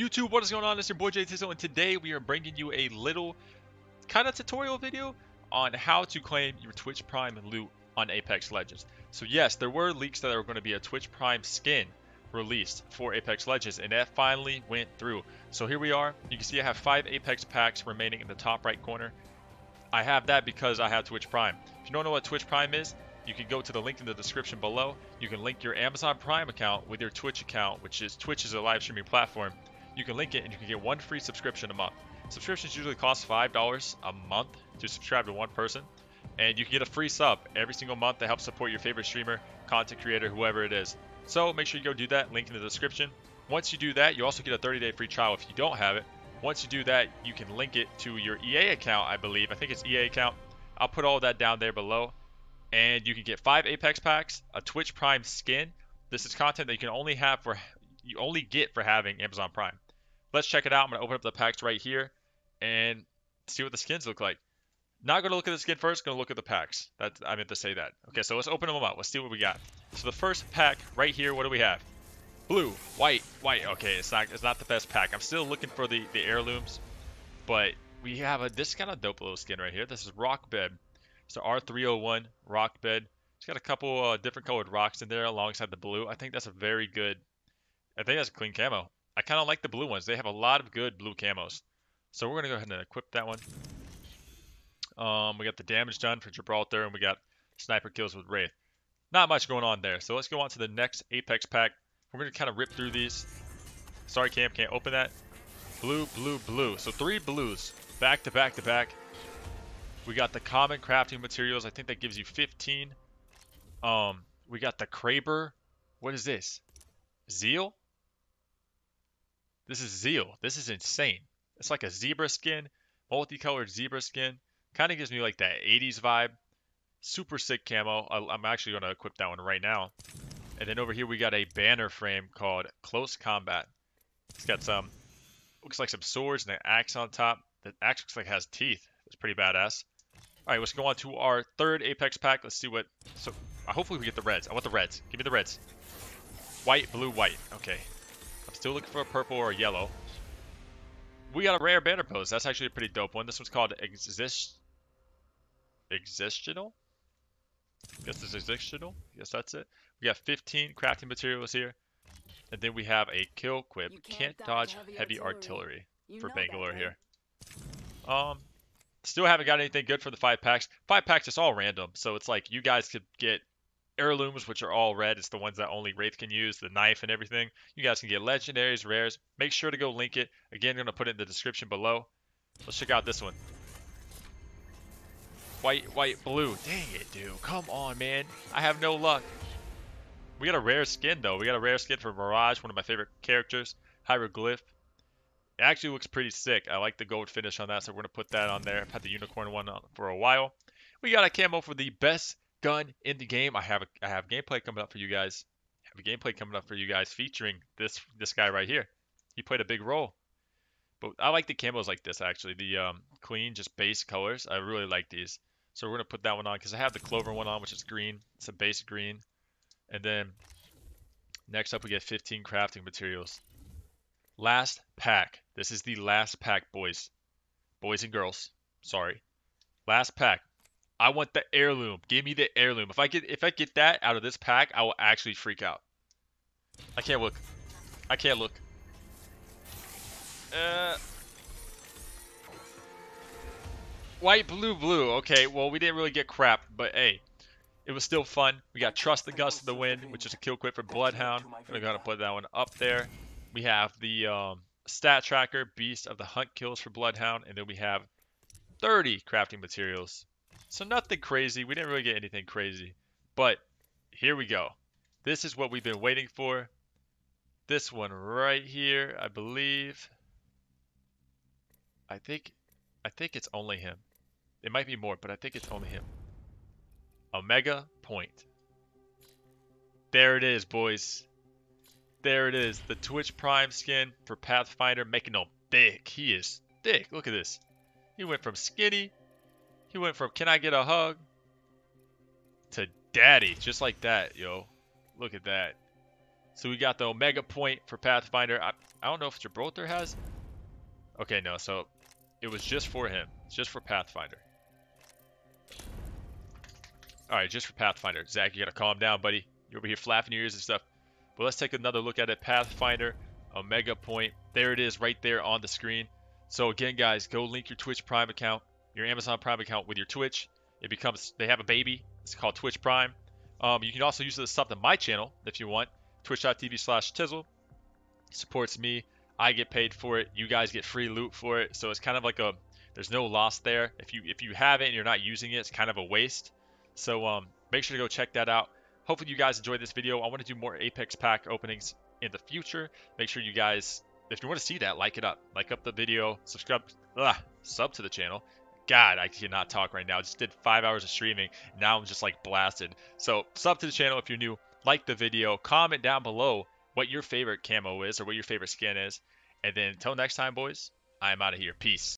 YouTube, what is going on? It's your boy Jay Tizzle, and today we are bringing you a little kind of tutorial video on how to claim your Twitch Prime loot on Apex Legends. So yes, there were leaks that there were going to be a Twitch Prime skin released for Apex Legends, and that finally went through. So here we are. You can see I have 5 Apex packs remaining in the top right corner. I have that because I have Twitch Prime. If you don't know what Twitch Prime is, you can go to the link in the description below. You can link your Amazon Prime account with your Twitch account, which is Twitch is a live streaming platform. You can link it and you can get one free subscription a month. Subscriptions usually cost $5 a month to subscribe to one person, and you can get a free sub every single month that helps support your favorite streamer, content creator, whoever it is. So make sure you go do that, link in the description. Once you do that, you also get a 30-day free trial if you don't have it. Once you do that, you can link it to your EA account, I believe. I think it's EA account. I'll put all that down there below. And you can get 5 Apex packs, a Twitch Prime skin. This is content that you can only have for, you only get for having Amazon Prime. Let's check it out. I'm going to open up the packs right here and see what the skins look like. Not going to look at the skin first, going to look at the packs. That I meant to say that. Okay, so let's open them up. Let's see what we got. So the first pack right here, what do we have? Blue, white, white. Okay, it's not the best pack. I'm still looking for the heirlooms, but we have this kind of dope little skin right here. This is Rock Bed. It's the R301 Rock Bed. It's got a couple different colored rocks in there alongside the blue. I think that's a very good, I think that's a clean camo. I kind of like the blue ones. They have a lot of good blue camos. So we're going to go ahead and equip that one. We got the damage done for Gibraltar, and we got sniper kills with Wraith. Not much going on there. So let's go on to the next Apex pack. We're going to kind of rip through these. Sorry, Cam, can't open that. Blue, blue, blue. So 3 blues back to back to back. We got the common crafting materials. I think that gives you 15. We got the Kraber. What is this? Zeal? This is Zeal. This is insane. It's like a zebra skin, multicolored zebra skin. Kind of gives me like that 80s vibe. Super sick camo. I'm actually going to equip that one right now. And then over here we got a banner frame called Close Combat. It's got some, looks like some swords and an axe on top. The axe looks like it has teeth. It's pretty badass. All right, let's go on to our third Apex pack. Let's see what, so hopefully we get the reds. I want the reds. Give me the reds. White, blue, white. Okay. I'm still looking for a purple or a yellow. We got a rare banner post. That's actually a pretty dope one. This one's called Existential? I guess it's Existential. Yes, that's it. We got 15 crafting materials here. And then we have a kill quip. Can't dodge heavy artillery for Bangalore here. Still haven't got anything good for the 5 packs. 5 packs, it's all random. So it's like you guys could get heirlooms, which are all red. It's the ones that only Wraith can use, the knife and everything. You guys can get legendaries, rares. Make sure to go link it. Again, I'm going to put it in the description below. Let's check out this one. White, white, blue. Dang it, dude. Come on, man. I have no luck. We got a rare skin, though. We got a rare skin for Mirage, one of my favorite characters, Hieroglyph. It actually looks pretty sick. I like the gold finish on that, so we're going to put that on there. I've had the unicorn one on for a while. We got a camo for the best gun in the game. I have gameplay coming up for you guys. I have a gameplay coming up for you guys featuring this guy right here. He played a big role. But I like the camos like this, actually. The clean, just base colors. I really like these. So we're going to put that one on because I have the clover one on, which is green. It's a base green. And then next up, we get 15 crafting materials. Last pack. This is the last pack, boys. Boys and girls. Sorry. Last pack. I want the heirloom. Give me the heirloom. If I get that out of this pack, I will actually freak out. I can't look. I can't look. White, blue, blue. Okay, well, we didn't really get crap, but hey, it was still fun. We got Trust the Gust of the Wind, which is a kill quit for Bloodhound. I'm going to put that one up there. We have the Stat Tracker, Beast of the Hunt kills for Bloodhound, and then we have 30 crafting materials. So nothing crazy. We didn't really get anything crazy, but here we go. This is what we've been waiting for. This one right here, I believe. I think it's only him. It might be more, but I think it's only him. Omega Point. There it is, boys. There it is. The Twitch Prime skin for Pathfinder, making him thick. He is thick. Look at this. He went from skinny. He went from, can I get a hug? To daddy, just like that, yo. Look at that. So we got the Omega Point for Pathfinder. I don't know if Gibraltar has. Okay, no, so it was just for him. It's just for Pathfinder. Alright, just for Pathfinder. Zach, you gotta calm down, buddy. You're over here flapping your ears and stuff. But let's take another look at it. Pathfinder, Omega Point. There it is right there on the screen. So again, guys, go link your Twitch Prime account, your Amazon Prime account with your Twitch. It becomes, they have a baby. It's called Twitch Prime. You can also use this stuff to my channel if you want. Twitch.tv/Tizzle. Supports me. I get paid for it. You guys get free loot for it. So it's kind of like a, there's no loss there. If you have it and you're not using it, it's kind of a waste. So make sure to go check that out. Hopefully you guys enjoyed this video. I want to do more Apex pack openings in the future. Make sure you guys, if you want to see that, like it up. Like up the video. Subscribe. Sub to the channel. God, I cannot talk right now. I just did 5 hours of streaming. Now I'm just like blasted. So sub to the channel if you're new. Like the video. Comment down below what your favorite camo is or what your favorite skin is. And then until next time, boys, I'm out of here. Peace.